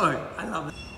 go. I love it.